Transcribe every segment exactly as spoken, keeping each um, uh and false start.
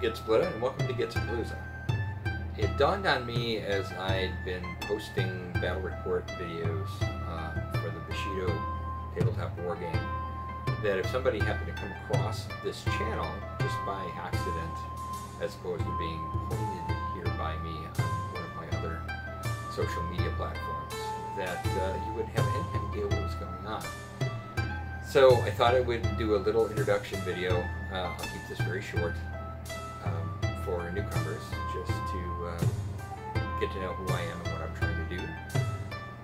Gitsplitta, and welcome to Gitspalooza. It dawned on me as I'd been posting battle report videos uh, for the Bushido tabletop war game that if somebody happened to come across this channel just by accident, as opposed to being pointed here by me on one of my other social media platforms, that uh, you would have any idea what was going on. So I thought I would do a little introduction video. Uh, I'll keep this very short um, for newcomers, just to uh, get to know who I am and what I'm trying to do.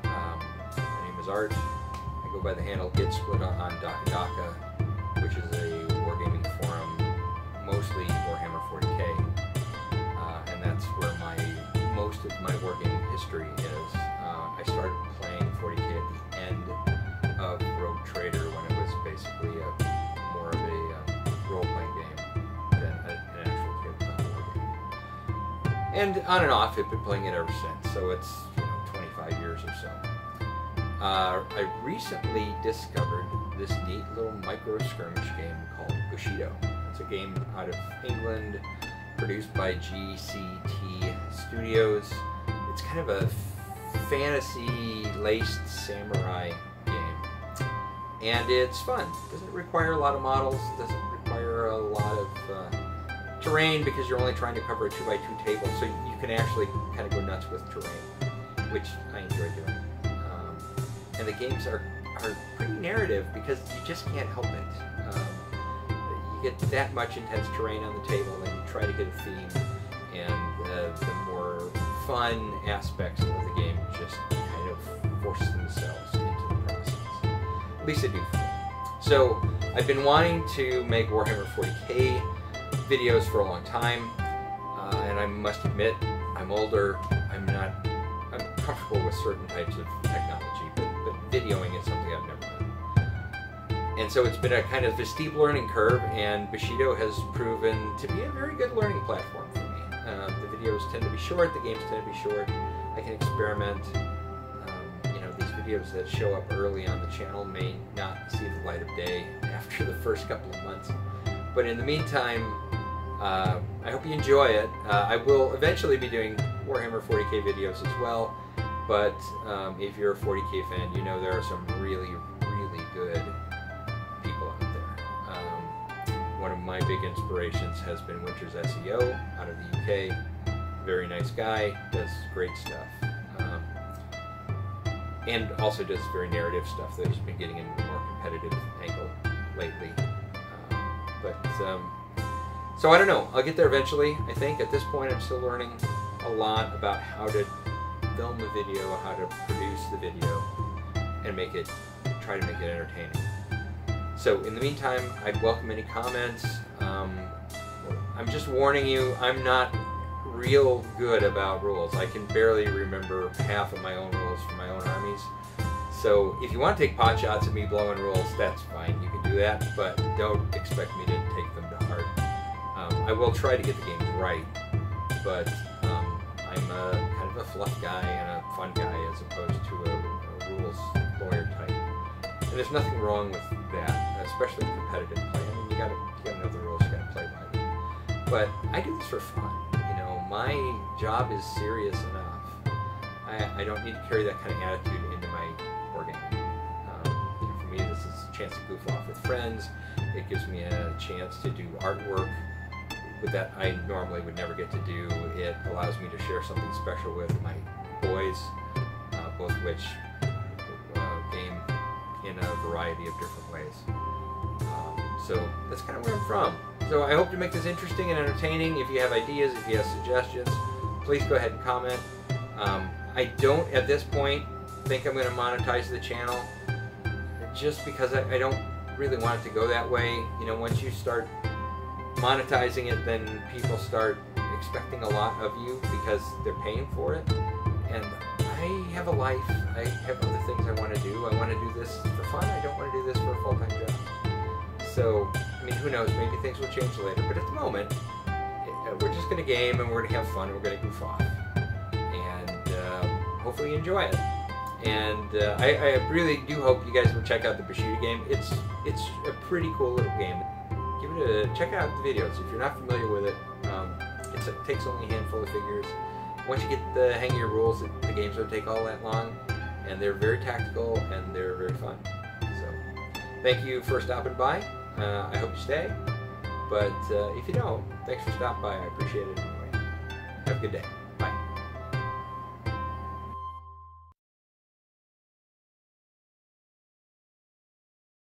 Um, my name is Art. I go by the handle Gitsplitta on Daka Daka, which is a wargaming forum, mostly Warhammer forty K, uh, and that's where my most of my wargaming history is. Uh, I started playing forty K at the end of Rogue Trader, when it was basically a more of a um, role-playing game than a, an actual tabletop game. And on and off, I've been playing it ever since, so it's, you know, twenty-five years or so. Uh, I recently discovered this neat little micro-skirmish game called Bushido. It's a game out of England, produced by G C T Studios. It's kind of a fantasy-laced samurai game, and it's fun. It doesn't require a lot of models, it doesn't require a lot of uh, terrain, because you're only trying to cover a two by two table, so you can actually kind of go nuts with terrain, which I enjoy doing. Um, and the games are, are pretty narrative, because you just can't help it. Um, you get that much intense terrain on the table, and you try to get a theme, and uh, the more fun aspects of the game just kind of force themselves into the process. At least I do for me. So I've been wanting to make Warhammer forty K videos for a long time, uh, and I must admit, I'm older, I'm not I'm comfortable with certain types of technology, but, but videoing is something I've never done. And so it's been a kind of a steep learning curve, and Bushido has proven to be a very good learning platform for me. Uh, the videos tend to be short, the games tend to be short, I can experiment. Um, you know, these videos that show up early on the channel may not see the light of day after the first couple of months. But in the meantime, uh, I hope you enjoy it. Uh, I will eventually be doing Warhammer forty K videos as well, but um, if you're a forty K fan, you know there are some really, really good people out there. Um, One of my big inspirations has been Winter's S E O out of the U K. Very nice guy, does great stuff. Um, and also does very narrative stuff, though he's been getting into a more competitive angle lately. Um, but, um, so I don't know, I'll get there eventually, I think. At this point I'm still learning a lot about how to film the video, how to produce the video, and make it, try to make it entertaining. So in the meantime, I'd welcome any comments. Um, I'm just warning you, I'm not real good about rules. I can barely remember half of my own rules for my own armies. So if you want to take pot shots at me blowing rules, that's fine. You can do that, but don't expect me to take them to heart. Um, I will try to get the games right, but um, I'm a, kind of a fluff guy and a fun guy as opposed to a, a rules lawyer type. And there's nothing wrong with that, especially competitive play. I mean, you gotta, you gotta know the rules, you gotta play by them. But I do this for fun. You know, my job is serious enough. I, I don't need to carry that kind of attitude into my wargaming. Um, you know, for me, this is a chance to goof off with friends. It gives me a chance to do artwork that I normally would never get to do. It allows me to share something special with my boys, uh, both of which uh, game in a variety of different ways. Um, so that's kind of where I'm from. So I hope to make this interesting and entertaining. If you have ideas, if you have suggestions, please go ahead and comment. Um, I don't, at this point, think I'm going to monetize the channel, just because I, I don't really want it to go that way. You know, once you start monetizing it, then people start expecting a lot of you because they're paying for it. And I have a life, I have other things I want to do. I want to do this for fun, I don't want to do this for a full-time job. So, I mean, who knows, maybe things will change later, but at the moment, we're just going to game, and we're going to have fun, and we're going to goof off. And uh, hopefully you enjoy it. And uh, I, I really do hope you guys will check out the Bushido game. It's, it's a pretty cool little game. Give it a, check out the videos if you're not familiar with it. takes takes only a handful of figures. Once you get the hang of your rules, the games don't take all that long, and they're very tactical and they're very fun. So, thank you for stopping by. Uh, I hope you stay, but uh, if you don't, thanks for stopping by. I appreciate it anyway. Have a good day.